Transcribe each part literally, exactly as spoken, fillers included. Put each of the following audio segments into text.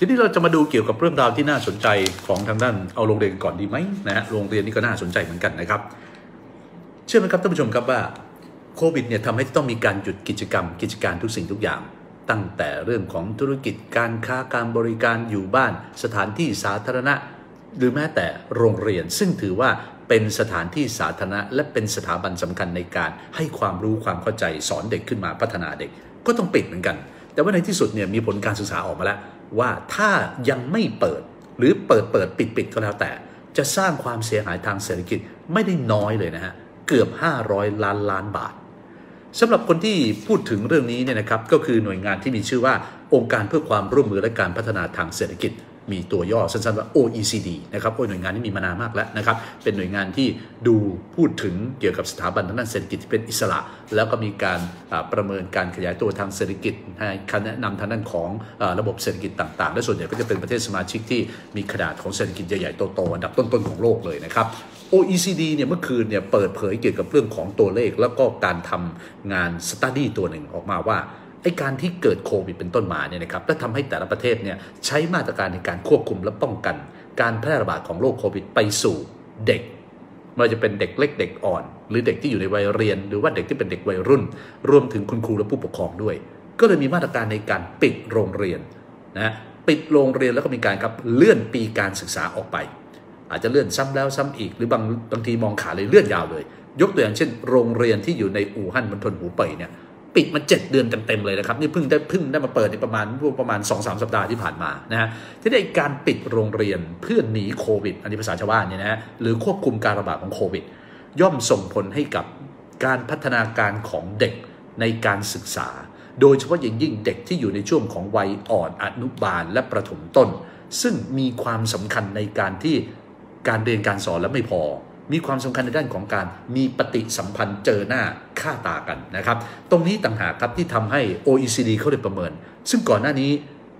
ทีนี้เราจะมาดูเกี่ยวกับเรื่องราวที่น่าสนใจของทางด้านเอาโรงเรียนก่อนดีไหมนะฮะโรงเรียนนี่ก็น่าสนใจเหมือนกันนะครับเชื่อไหมครับท่านผู้ชมครับว่าโควิดเนี่ยทำให้ต้องมีการหยุดกิจกรรมกิจการทุกสิ่งทุกอย่างตั้งแต่เรื่องของธุรกิจการค้าการบริการอยู่บ้านสถานที่สาธารณะหรือแม้แต่โรงเรียนซึ่งถือว่าเป็นสถานที่สาธารณะและเป็นสถาบันสำคัญในการให้ความรู้ความเข้าใจสอนเด็กขึ้นมาพัฒนาเด็กก็ต้องปิดเหมือนกันแต่ว่าในที่สุดเนี่ยมีผลการศึกษาออกมาแล้วว่าถ้ายังไม่เปิดหรือเปิดเปิดปิดปิดก็แล้วแต่จะสร้างความเสียหายทางเศรษฐกิจไม่ได้น้อยเลยนะฮะเกือบห้าร้อยล้านล้านบาทสำหรับคนที่พูดถึงเรื่องนี้เนี่ยนะครับก็คือหน่วยงานที่มีชื่อว่าองค์การเพื่อความร่วมมือและการพัฒนาทางเศรษฐกิจมีตัวย่อสั้นๆว่า โอ อี ซี ดี นะครับหน่วยงานนี้มีมานานมากแล้วนะครับเป็นหน่วยงานที่ดูพูดถึงเกี่ยวกับสถาบันทางด้านเศรษฐกิจที่เป็นอิสระแล้วก็มีการประเมินการขยายตัวทางเศรษฐกิจให้คำแนะนำทางด้านของระบบเศรษฐกิจต่างๆและส่วนใหญ่ก็จะเป็นประเทศสมาชิกที่มีขนาดของเศรษฐกิจใหญ่ๆโตๆอันดับต้นๆของโลกเลยนะครับ โอ อี ซี ดี เนี่ยเมื่อคืนเนี่ยเปิดเผยเกี่ยวกับเรื่องของตัวเลขแล้วก็การทำงาน study ตัวหนึ่งออกมาว่าไอ้การที่เกิดโควิดเป็นต้นมาเนี่ยนะครับและทำให้แต่ละประเทศเนี่ยใช้มาตรการในการควบคุมและป้องกันการแพร่ระบาดของโรคโควิดไปสู่เด็กไม่ว่าจะเป็นเด็กเล็กเด็กอ่อนหรือเด็กที่อยู่ในวัยเรียนหรือว่าเด็กที่เป็นเด็กวัยรุ่นรวมถึงคุณครูและผู้ปกครองด้วยก็เลยมีมาตรการในการปิดโรงเรียนนะปิดโรงเรียนแล้วก็มีการครับเลื่อนปีการศึกษาออกไปอาจจะเลื่อนซ้ำแล้วซ้ำอีกหรือบางบางทีมองขาเลยเลื่อนยาวเลยยกตัวอย่างเช่นโรงเรียนที่อยู่ในอู่ฮั่นมณฑลหูเป่ยเนี่ยปิดมาเจ็ดเดือนเต็มๆเลยนะครับนี่เพิ่งได้เพิ่งได้มาเปิดในประมาณประมาณ สองถึงสาม สัปดาห์ที่ผ่านมานะฮะที่ได้การปิดโรงเรียนเพื่อหนีโควิดอันนี้ภาษาชาวบ้านเนี่ยนะฮะหรือควบคุมการระบาดของโควิดย่อมส่งผลให้กับการพัฒนาการของเด็กในการศึกษาโดยเฉพาะอย่างยิ่งเด็กที่อยู่ในช่วงของวัยอ่อนอนุบาลและประถมต้นซึ่งมีความสำคัญในการที่การเรียนการสอนและไม่พอมีความสำคัญในด้านของการมีปฏิสัมพันธ์เจอหน้าค่าตากันนะครับตรงนี้ต่างหากครับที่ทำให้ โอ อี ซี ดี เขาได้ประเมินซึ่งก่อนหน้านี้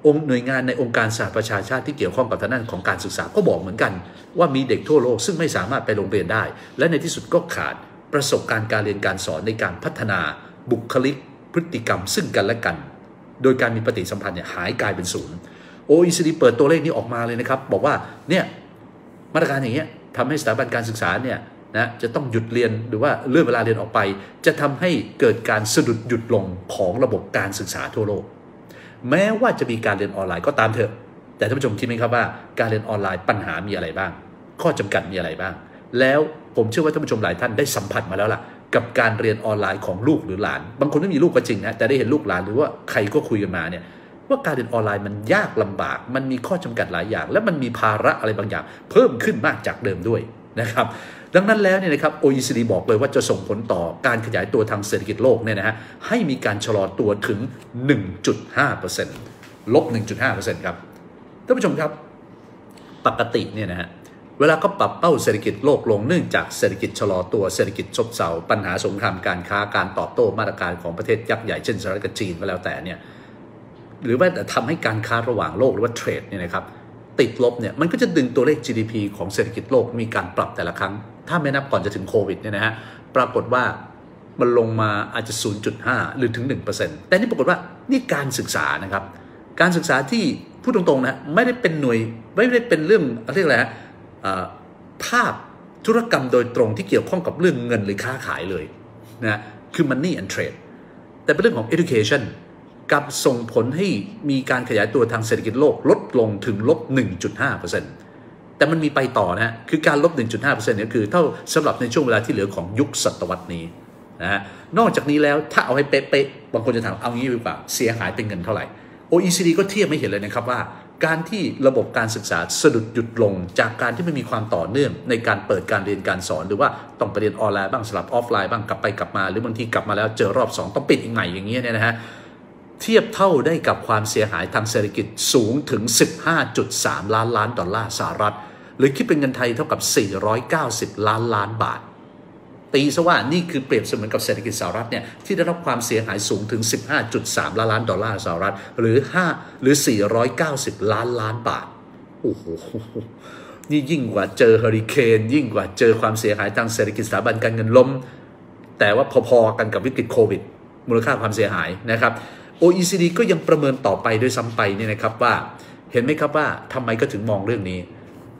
องค์หน่วยงานในองค์การสหประชาชาติที่เกี่ยวข้องกับทางด้านของการศึกษาก็บอกเหมือนกันว่ามีเด็กทั่วโลกซึ่งไม่สามารถไปโรงเรียนได้และในที่สุดก็ขาดประสบการณ์การเรียนการสอนในการพัฒนาบุคลิกพฤติกรรมซึ่งกันและกันโดยการมีปฏิสัมพันธ์เนี่ยหายกลายเป็นศูนย์ โอ อี ซี ดี เปิดตัวเลขนี้ออกมาเลยนะครับบอกว่าเนี่ยมาตรการอย่างเงี้ยทำให้สถาบันการศึกษาเนี่ยนะจะต้องหยุดเรียนหรือว่าเลื่อนเวลาเรียนออกไปจะทำให้เกิดการสะดุดหยุดลงของระบบการศึกษาทั่วโลกแม้ว่าจะมีการเรียนออนไลน์ก็ตามเถอะแต่ท่านผู้ชมคิดไหมครับว่าการเรียนออนไลน์ปัญหามีอะไรบ้างข้อจำกัดมีอะไรบ้างแล้วผมเชื่อว่าท่านผู้ชมหลายท่านได้สัมผัสมาแล้วล่ะกับการเรียนออนไลน์ของลูกหรือหลานบางคนไม่มีลูกก็จริงนะแต่ได้เห็นลูกหลานหรือว่าใครก็คุยกันมาเนี่ยว่าการเรียนออนไลน์มันยากลำบากมันมีข้อจำกัดหลายอย่างและมันมีภาระอะไรบางอย่างเพิ่มขึ้นมากจากเดิมด้วยนะครับดังนั้นแล้วเนี่ยนะครับ โอ อี ซี ดี บอกเลยว่าจะส่งผลต่อการขยายตัวทางเศรษฐกิจโลกเนี่ยนะฮะให้มีการชะลอตัวถึง หนึ่งจุดห้าเปอร์เซ็นต์ ลบ หนึ่งจุดห้าเปอร์เซ็นต์ ครับท่านผู้ชมครับปกติเนี่ยนะฮะเวลาก็ปรับเป้าเศรษฐกิจโลกลงเนื่องจากเศรษฐกิจชะลอตัวเศรษฐกิจซบเซาปัญหาสงครามการค้าการตอบโต้มาตรการของประเทศยักษ์ใหญ่เช่นสหรัฐกับจีนก็แล้วแต่เนี่ยหรือว่าทำให้การค้าระหว่างโลกหรือว่าเทรดเนี่ยนะครับติดลบเนี่ยมันก็จะดึงตัวเลข จี ดี พี ของเศรษฐกิจโลกมีการปรับแต่ละครั้งถ้าไม่นับก่อนจะถึงโควิดเนี่ยนะฮะปรากฏว่ามันลงมาอาจจะ ศูนย์จุดห้า หรือถึง หนึ่งเปอร์เซ็นต์ แต่นี่ปรากฏว่านี่การศึกษานะครับการศึกษาที่พูดตรงๆนะไม่ได้เป็นหน่วยไม่ได้เป็นเรื่องเรียกอะไรฮะภาพธุรกรรมโดยตรงที่เกี่ยวข้องกับเรื่องเงินหรือค้าขายเลยนะคือ money and trade แต่เป็นเรื่องของ educationกับส่งผลให้มีการขยายตัวทางเศรษฐกิจโลกลดลงถึงลบ หนึ่งจุดห้าเปอร์เซ็นต์ แต่มันมีไปต่อนะคือการลบ หนึ่งจุดห้าเปอร์เซ็นต์ เนี่ยคือเท่าสำหรับในช่วงเวลาที่เหลือของยุคศตวรรษนี้นะนอกจากนี้แล้วถ้าเอาให้เป๊ะๆบางคนจะถามเอางี้หรือเปล่าเสียหายเป็นเงินเท่าไหร่ โอ อี ซี ดี ก็เทียบไม่เห็นเลยนะครับว่าการที่ระบบการศึกษาสะดุดหยุดลงจากการที่ไม่มีความต่อเนื่องในการเปิดการเรียนการสอนหรือว่าต้องไปเรียนออนไลน์บ้างสลับออฟไลน์บ้างกลับไปกลับมาหรือบางทีกลับมาแล้วเจอรอบสองต้องปิดอีกใหม่อย่างเงี้ยเนี่ยนะฮะเทียบเท่าได้กับความเสียหายทางเศรษฐกิจสูงถึง สิบห้าจุดสาม ล้านล้านดอลลาร์สหรัฐหรือคิดเป็นเงินไทยเท่ากับสี่ร้อยเก้าสิบล้านล้านบาทตีซะว่านี่คือเปรียบเสมือนกับเศรษฐกิจสหรัฐเนี่ยที่ได้รับความเสียหายสูงถึง สิบห้าจุดสาม ล้านล้านดอลลาร์สหรัฐหรือห้าหรือสี่ร้อยเก้าสิบล้านล้านบาทโอ้โหนี่ยิ่งกว่าเจอเฮอริเคนยิ่งกว่าเจอความเสียหายทางเศรษฐกิจสถาบันการเงินล้มแต่ว่าพอๆกันกับวิกฤตโควิดมูลค่าความเสียหายนะครับโอ อี ซี ดี ก็ยังประเมินต่อไปด้วยซ้ำไปเนี่ยนะครับว่า เห็นไหมครับว่าทำไมก็ถึงมองเรื่องนี้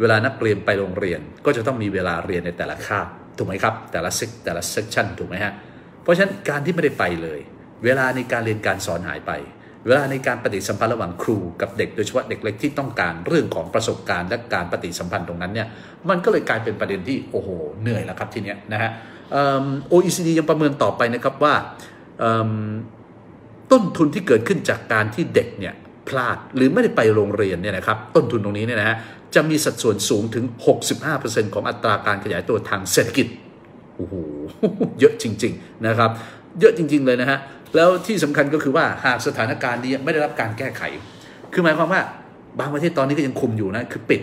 เวลานักเรียนไปโรงเรียนก็จะต้องมีเวลาเรียนในแต่ละคาบถูกไหมครับแต่ละเซกแต่ละเซกชันถูกไหมฮะเพราะฉะนั้นการที่ไม่ได้ไปเลยเวลาในการเรียนการสอนหายไปเวลาในการปฏิสัมพันธ์ระหว่างครูกับเด็กโดยเฉพาะเด็กเล็กที่ต้องการเรื่องของประสบการณ์และการปฏิสัมพันธ์ตรงนั้นเนี่ยมันก็เลยกลายเป็นประเด็นที่โอ้โหเหนื่อยแล้วครับทีเนี้ยนะฮะ โอ อี ซี ดี ยังประเมินต่อไปนะครับว่าต้นทุนที่เกิดขึ้นจากการที่เด็กเนี่ยพลาดหรือไม่ได้ไปโรงเรียนเนี่ยนะครับต้นทุนตรงนี้เนี่ยนะฮะจะมีสัดส่วนสูงถึง หกสิบห้าเปอร์เซ็นต์ ของอัตราการขยายตัวทางเศรษฐกิจโอ้โหเยอะจริงๆนะครับเยอะจริงๆเลยนะฮะแล้วที่สำคัญก็คือว่าหากสถานการณ์นี้ไม่ได้รับการแก้ไขคือหมายความว่าบางประเทศตอนนี้ก็ยังคุมอยู่นะคือปิด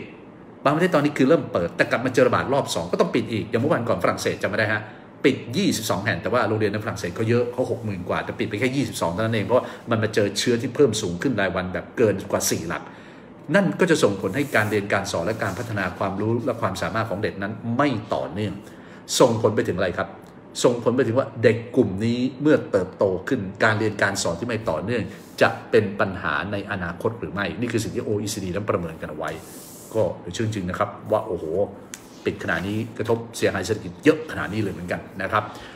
บางประเทศตอนนี้คือเริ่มเปิดแต่กลับมาเจอระบาดรอบสองก็ต้องปิดอีกอย่างเมื่อวันก่อนฝรั่งเศสจำไม่ได้ฮะปิดยี่สิบสองแห่งแต่ว่าโรงเรียนในฝรั่งเศสเขาเยอะเขา หกหมื่น กว่าแต่ปิดไปแค่ยี่สิบสองเท่านั้นเองเพราะมันมาเจอเชื้อที่เพิ่มสูงขึ้นรายวันแบบเกินกว่าสี่หลักนั่นก็จะส่งผลให้การเรียนการสอนและการพัฒนาความรู้และความสามารถของเด็กนั้นไม่ต่อเนื่องส่งผลไปถึงอะไรครับส่งผลไปถึงว่าเด็กกลุ่มนี้เมื่อเติบโตขึ้นการเรียนการสอนที่ไม่ต่อเนื่องจะเป็นปัญหาในอนาคตหรือไม่นี่คือสิ่งที่ โอ อี ซี ดี นั้นประเมินกันเอาไว้ก็ชื่นชมนะครับว่าโอ้โหปิดขนาดนี้กระทบเสียหายเศรษฐกิจเยอะขนาดนี้เลยเหมือนกันนะครับ